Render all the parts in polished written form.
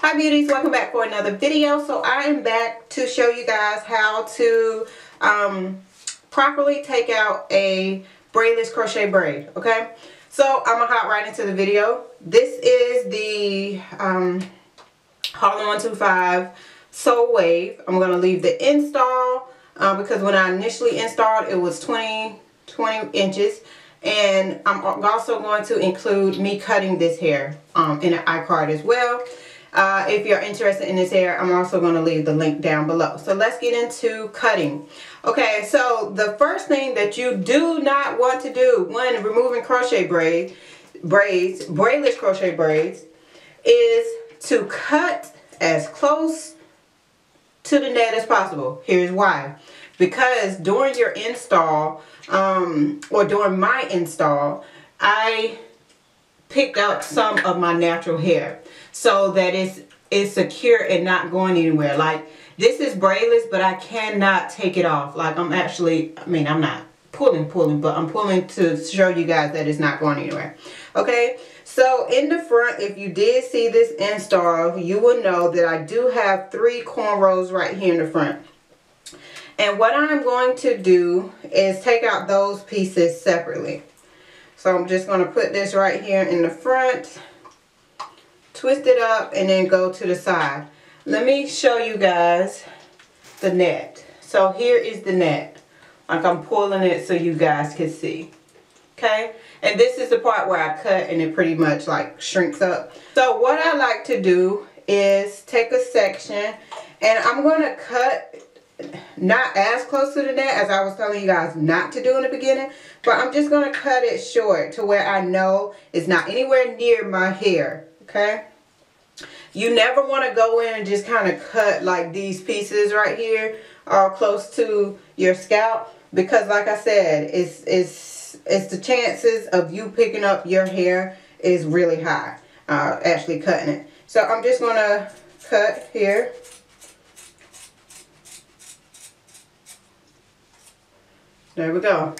Hi beauties, welcome back for another video. So I am back to show you guys how to properly take out a braidless crochet braid. Okay, so I'm gonna hop right into the video. This is the Harlem 125 Soul Wave. I'm gonna leave the install because when I initially installed it was 20 inches, and I'm also going to include me cutting this hair in an iCard as well. If you're interested in this hair, I'm also going to leave the link down below. So let's get into cutting. Okay, so the first thing that you do not want to do when removing crochet braids, braidless crochet braids, is to cut as close to the net as possible. Here's why. Because during your install, or during my install, I picked up some of my natural hair so that it's secure and not going anywhere. Like, this is braidless, but I cannot take it off. Like, I'm actually, I mean, I'm not pulling, but I'm pulling to show you guys that it's not going anywhere. Okay, so in the front, if you did see this install, you will know that I do have 3 cornrows right here in the front. And what I'm going to do is take out those pieces separately. So I'm just going to put this right here in the front, twist it up, and then go to the side. Let me show you guys the net. So here is the net. Like, I'm pulling it so you guys can see. Okay, and this is the part where I cut and it pretty much like shrinks up. So what I like to do is take a section, and I'm going to cut not as close to the net as I was telling you guys not to do in the beginning, but I'm just going to cut it short to where I know it's not anywhere near my hair. Okay, you never want to go in and just kind of cut like these pieces right here all close to your scalp, because like I said, it's the chances of you picking up your hair is really high actually cutting it. So I'm just going to cut here. There we go.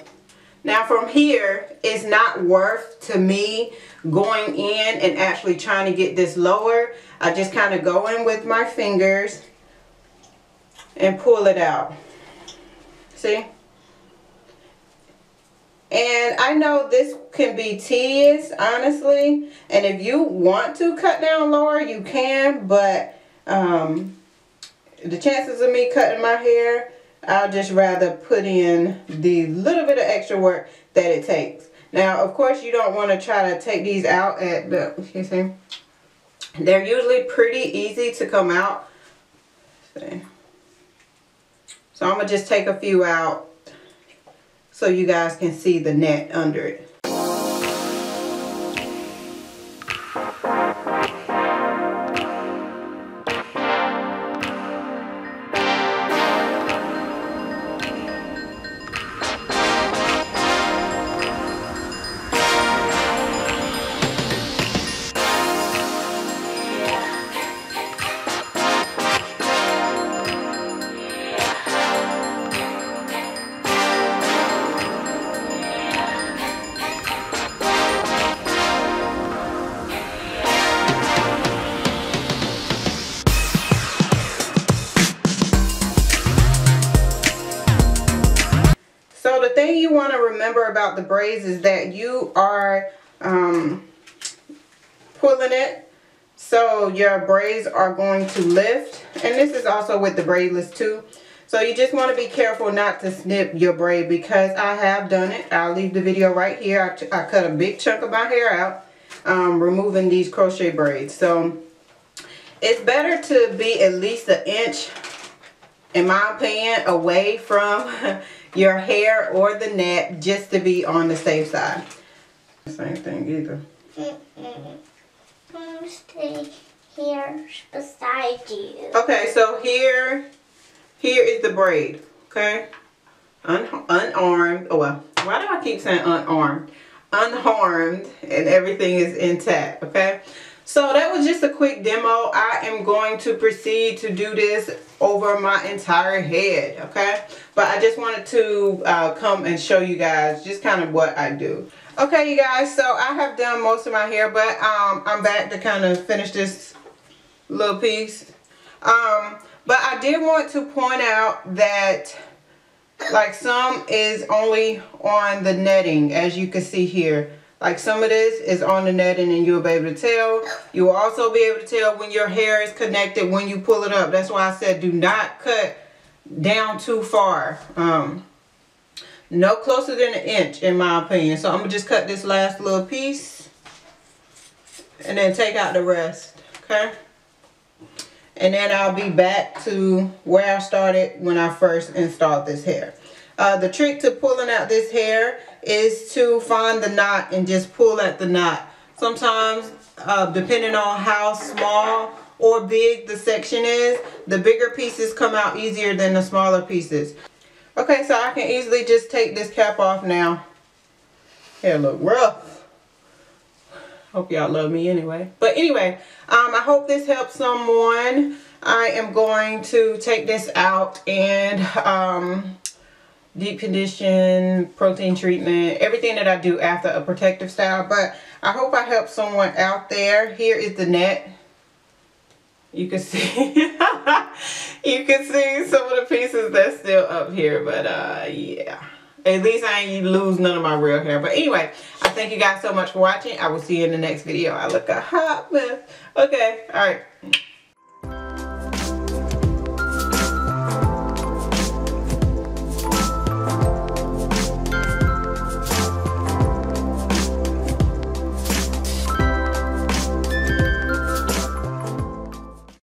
Now from here, it's not worth to me going in and actually trying to get this lower. I just kind of go in with my fingers and pull it out. See? And I know this can be tedious, honestly. And if you want to cut down lower, you can. But the chances of me cutting my hair, I'll just rather put in the little bit of extra work that it takes. Now, of course, you don't want to try to take these out at the, you see, they're usually pretty easy to come out. So I'm going to just take a few out so you guys can see the net under it. Thing you want to remember about the braids is that you are pulling it, so your braids are going to lift, and this is also with the braidless too. So you just want to be careful not to snip your braid, because I have done it. I'll leave the video right here. I cut a big chunk of my hair out removing these crochet braids. So it's better to be at least an inch, in my opinion, away from your hair or the net, just to be on the safe side. Same thing either. Stay here beside you. Okay, so here is the braid. Okay, unarmed. Oh well, why do I keep saying unarmed? Unharmed, and everything is intact. Okay, So that was just a quick demo. I am going to proceed to do this over my entire head, okay? But I just wanted to come and show you guys just kind of what I do. Okay, you guys, so I have done most of my hair, but I'm back to kind of finish this little piece. But I did want to point out that like some is only on the netting, as you can see here. Like some of this is on the netting and you'll be able to tell. You will also be able to tell when your hair is connected when you pull it up. That's why I said do not cut down too far. No closer than an inch in my opinion. So I'm going to just cut this last little piece and then take out the rest. Okay? And then I'll be back to where I started when I first installed this hair. The trick to pulling out this hair is to find the knot and just pull at the knot. Sometimes, depending on how small or big the section is, the bigger pieces come out easier than the smaller pieces. Okay, so I can easily just take this cap off now. Hair look rough. Hope y'all love me anyway. But anyway, I hope this helps someone. I am going to take this out and deep condition, protein treatment, everything that I do after a protective style. But I hope I helped someone out there. Here is the net. You can see you can see some of the pieces that's still up here, but yeah. At least I ain't lose none of my real hair. But anyway, I thank you guys so much for watching. I will see you in the next video. I look a hot mess. Okay, all right.